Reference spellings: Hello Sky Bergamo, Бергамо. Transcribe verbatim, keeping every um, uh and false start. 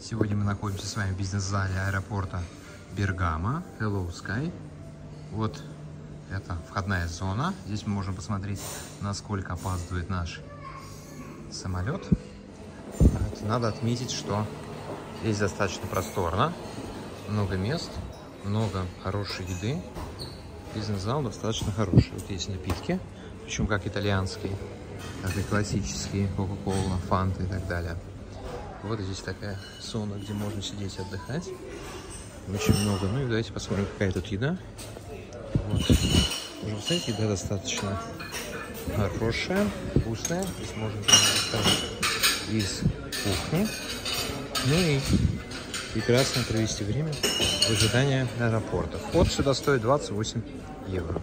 Сегодня мы находимся с вами в бизнес-зале аэропорта Бергамо, Hello Sky. Вот это входная зона. Здесь мы можем посмотреть, насколько опаздывает наш самолет. Надо отметить, что здесь достаточно просторно. Много мест, много хорошей еды. Бизнес-зал достаточно хороший. Вот есть напитки, причем как итальянские, так и классические, кока-кола, фанты и так далее. Вот здесь такая зона, где можно сидеть и отдыхать. Очень много. Ну и давайте посмотрим, какая тут еда. Вот. Уже, кстати, еда достаточно хорошая, вкусная. Здесь можно достать из кухни. Ну и прекрасно провести время в ожидании аэропорта. Вход сюда стоит двадцать восемь евро.